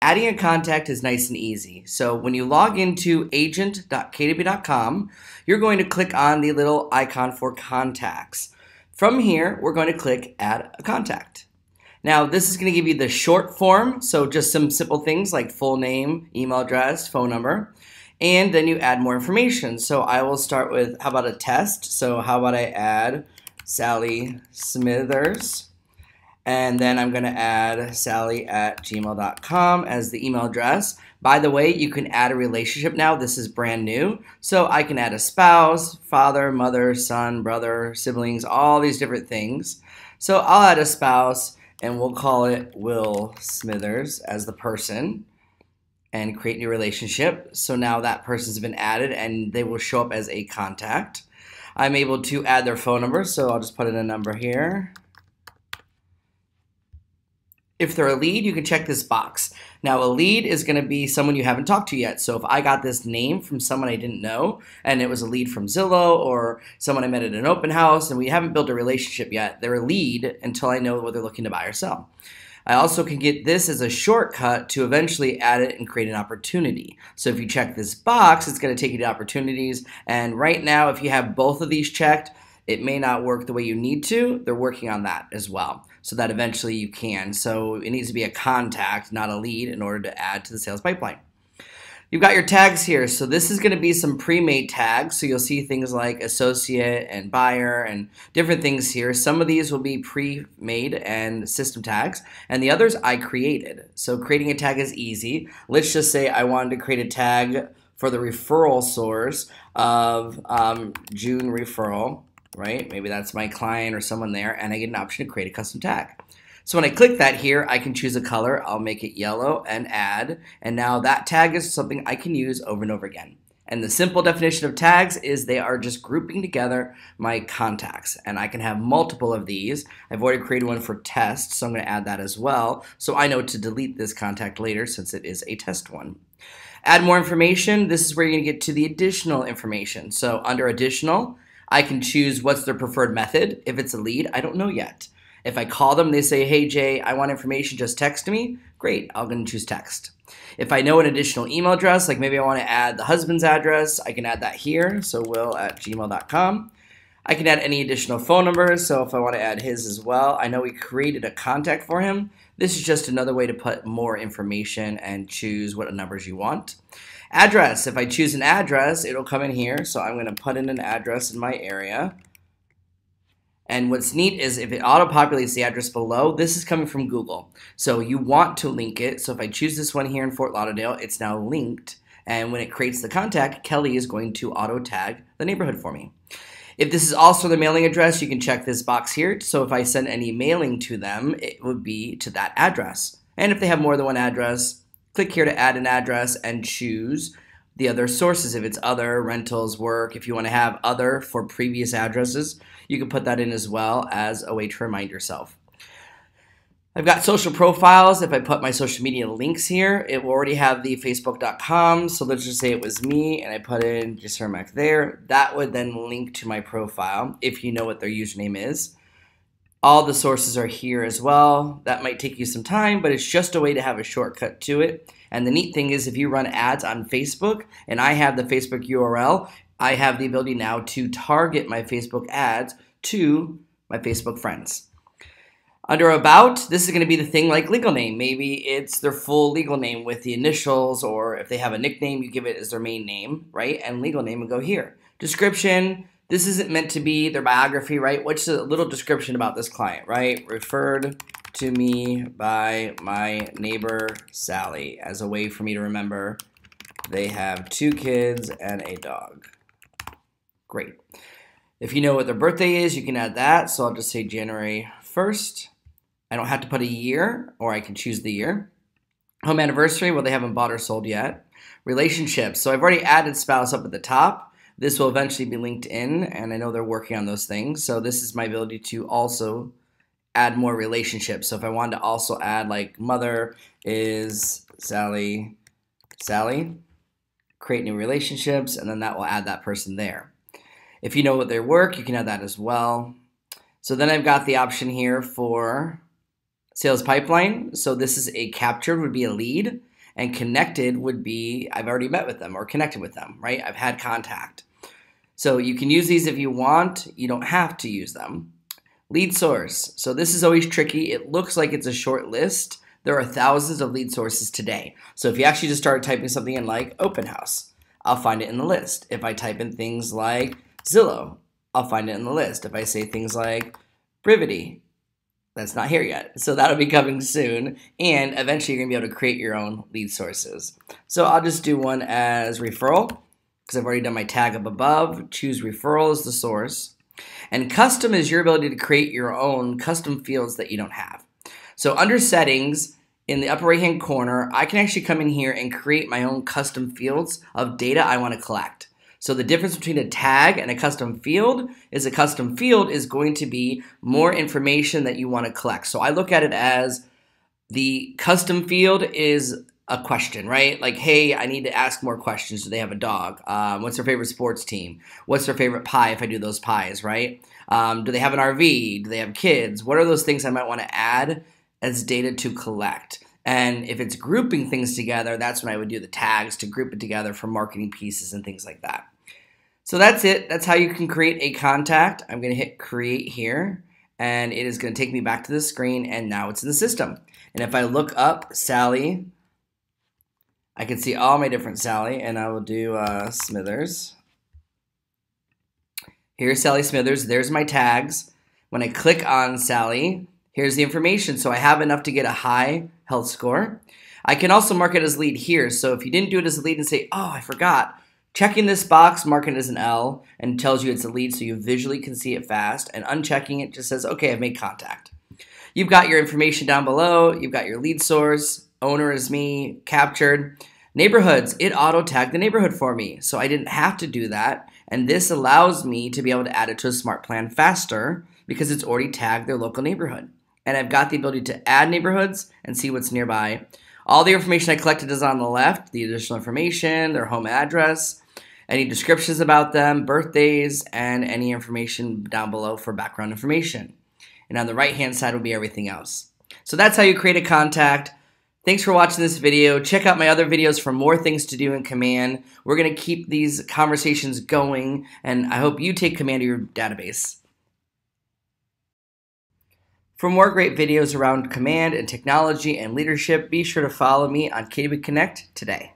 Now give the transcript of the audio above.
Adding a contact is nice and easy. So when you log into agent.kw.com, you're going to click on the little icon for contacts. From here, we're going to click add a contact. Now this is going to give you the short form, so just some simple things like full name, email address, phone number, and then you add more information. So I will start with, how about a test? So how about I add Sally Smithers? And then I'm going to add sally@gmail.com as the email address. By the way, you can add a relationship now. This is brand new. So I can add a spouse, father, mother, son, brother, siblings, all these different things. So I'll add a spouse and we'll call it Will Smithers as the person and create a new relationship. So now that person's been added and they will show up as a contact. I'm able to add their phone number. So I'll just put in a number here. If they're a lead, you can check this box. Now, a lead is going to be someone you haven't talked to yet. So if I got this name from someone I didn't know, and it was a lead from Zillow or someone I met at an open house, and we haven't built a relationship yet, they're a lead until I know what they're looking to buy or sell. I also can get this as a shortcut to eventually add it and create an opportunity. So if you check this box, it's going to take you to opportunities. And right now, if you have both of these checked, it may not work the way you need to. They're working on that as well, so that eventually you can. So it needs to be a contact, not a lead, in order to add to the sales pipeline. You've got your tags here. So this is going to be some pre-made tags. So you'll see things like associate and buyer and different things here. Some of these will be pre-made and system tags, and the others I created. So creating a tag is easy. Let's just say I wanted to create a tag for the referral source of June referral. Right? Maybe that's my client or someone there, and I get an option to create a custom tag. So when I click that here, I can choose a color. I'll make it yellow and add. And now that tag is something I can use over and over again. And the simple definition of tags is they are just grouping together my contacts. And I can have multiple of these. I've already created one for test, so I'm going to add that as well. So I know to delete this contact later since it is a test one. Add more information. This is where you're going to get to the additional information. So under additional, I can choose what's their preferred method. If it's a lead, I don't know yet. If I call them, they say, hey, Jay, I want information, just text me. Great, I'm going to choose text. If I know an additional email address, like maybe I want to add the husband's address, I can add that here, so will@gmail.com. I can add any additional phone numbers, so if I want to add his as well, I know we created a contact for him. This is just another way to put more information and choose what numbers you want. Address, if I choose an address, it'll come in here. So I'm going to put in an address in my area. And what's neat is if it auto-populates the address below, this is coming from Google. So you want to link it. So if I choose this one here in Fort Lauderdale, it's now linked. And when it creates the contact, Kelly is going to auto-tag the neighborhood for me. If this is also the mailing address, you can check this box here. So if I send any mailing to them, it would be to that address. And if they have more than one address, click here to add an address and choose the other sources. If it's other, rentals, work, if you want to have other for previous addresses, you can put that in as well as a way to remind yourself. I've got social profiles. If I put my social media links here, it will already have the facebook.com. So let's just say it was me and I put in Jay Cermak there. That would then link to my profile if you know what their username is. All the sources are here as well. That might take you some time, but it's just a way to have a shortcut to it. And the neat thing is if you run ads on Facebook, and I have the Facebook URL, I have the ability now to target my Facebook ads to my Facebook friends. Under about, this is going to be the thing like legal name. Maybe it's their full legal name with the initials, or if they have a nickname, you give it as their main name, right? And legal name would go here. Description, this isn't meant to be their biography, right? What's a little description about this client, right? Referred to me by my neighbor, Sally, as a way for me to remember they have 2 kids and a dog. Great. If you know what their birthday is, you can add that. So I'll just say January 1st. I don't have to put a year, or I can choose the year. Home anniversary, well, they haven't bought or sold yet. Relationships, so I've already added spouse up at the top. This will eventually be linked in, and I know they're working on those things. So this is my ability to also add more relationships. So if I wanted to also add like mother is Sally, create new relationships, and then that will add that person there. If you know what their work, you can add that as well. So then I've got the option here for sales pipeline. So this is a captured, would be a lead. And connected would be, I've already met with them or connected with them, right? I've had contact. So you can use these if you want. You don't have to use them. Lead source. So this is always tricky. It looks like it's a short list. There are thousands of lead sources today. So if you actually just start typing something in like open house, I'll find it in the list. If I type in things like Zillow, I'll find it in the list. If I say things like Brivity, that's not here yet. So that'll be coming soon. And eventually you're gonna be able to create your own lead sources. So I'll just do one as referral because I've already done my tag up above. Choose referral as the source. And custom is your ability to create your own custom fields that you don't have. So under settings, in the upper right-hand corner, I can actually come in here and create my own custom fields of data I want to collect. So the difference between a tag and a custom field is a custom field is going to be more information that you want to collect. So I look at it as the custom field is a question, right? Like, hey, I need to ask more questions. Do they have a dog? What's their favorite sports team? What's their favorite pie if I do those pies, right? Do they have an RV? Do they have kids? What are those things I might want to add as data to collect? And if it's grouping things together, that's when I would do the tags to group it together for marketing pieces and things like that. So that's it. That's how you can create a contact. I'm going to hit create here, and it is going to take me back to the screen, and now it's in the system. And if I look up Sally, I can see all my different Sally, and I will do Smithers. Here's Sally Smithers. There's my tags. When I click on Sally, here's the information. So I have enough to get a high health score. I can also mark it as lead here. So if you didn't do it as a lead and say, oh, I forgot, checking this box, mark it as an L, and tells you it's a lead so you visually can see it fast. And unchecking it just says, okay, I've made contact. You've got your information down below. You've got your lead source. Owner is me, captured. Neighborhoods, it auto-tagged the neighborhood for me, so I didn't have to do that. And this allows me to be able to add it to a smart plan faster because it's already tagged their local neighborhood. And I've got the ability to add neighborhoods and see what's nearby. All the information I collected is on the left, the additional information, their home address, any descriptions about them, birthdays, and any information down below for background information. And on the right-hand side will be everything else. So that's how you create a contact. Thanks for watching this video. Check out my other videos for more things to do in Command. We're going to keep these conversations going, and I hope you take command of your database. For more great videos around Command and technology and leadership, be sure to follow me on KW Connect today.